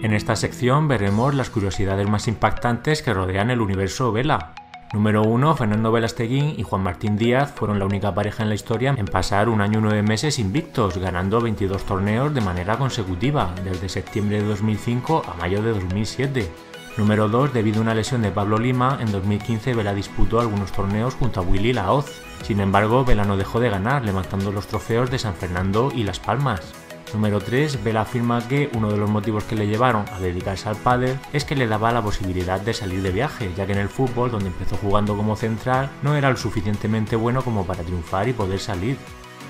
En esta sección veremos las curiosidades más impactantes que rodean el universo Vela. Número 1. Fernando Belasteguín y Juan Martín Díaz fueron la única pareja en la historia en pasar un año y 9 meses invictos, ganando 22 torneos de manera consecutiva, desde septiembre de 2005 a mayo de 2007. Número 2. Debido a una lesión de Pablo Lima, en 2015 Vela disputó algunos torneos junto a Willy Laoz. Sin embargo, Vela no dejó de ganar, levantando los trofeos de San Fernando y Las Palmas. Número 3. Vela afirma que uno de los motivos que le llevaron a dedicarse al pádel es que le daba la posibilidad de salir de viaje, ya que en el fútbol, donde empezó jugando como central, no era lo suficientemente bueno como para triunfar y poder salir.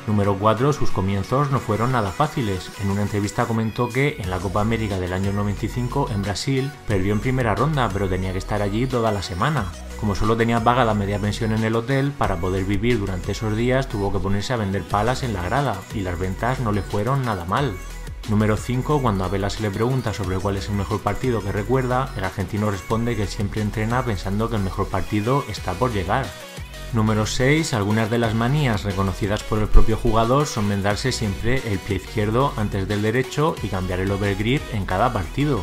Número 4. Sus comienzos no fueron nada fáciles. En una entrevista comentó que en la Copa América del año 95 en Brasil perdió en primera ronda, pero tenía que estar allí toda la semana. Como solo tenía pagada media pensión en el hotel, para poder vivir durante esos días tuvo que ponerse a vender palas en la grada, y las ventas no le fueron nada mal. Número 5. Cuando a Vela se le pregunta sobre cuál es el mejor partido que recuerda, el argentino responde que siempre entrena pensando que el mejor partido está por llegar. Número 6. Algunas de las manías reconocidas por el propio jugador son vendarse siempre el pie izquierdo antes del derecho y cambiar el overgrip en cada partido.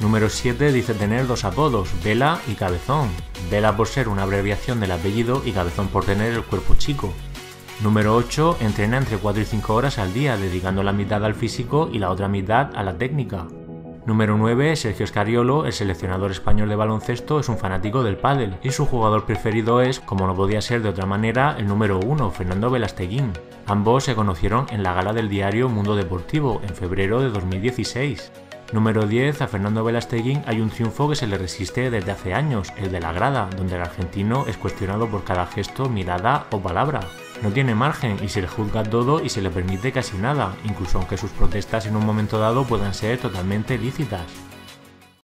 Número 7. Dice tener dos apodos, Vela y Cabezón. Vela por ser una abreviación del apellido y Cabezón por tener el cuerpo chico. Número 8. Entrena entre 4 y 5 horas al día, dedicando la mitad al físico y la otra mitad a la técnica. Número 9. Sergio Scariolo, el seleccionador español de baloncesto, es un fanático del pádel y su jugador preferido es, como no podía ser de otra manera, el número 1, Fernando Belasteguín. Ambos se conocieron en la gala del diario Mundo Deportivo, en febrero de 2016. Número 10. A Fernando Belasteguín hay un triunfo que se le resiste desde hace años, el de la grada, donde el argentino es cuestionado por cada gesto, mirada o palabra. No tiene margen y se le juzga todo y se le permite casi nada, incluso aunque sus protestas en un momento dado puedan ser totalmente lícitas.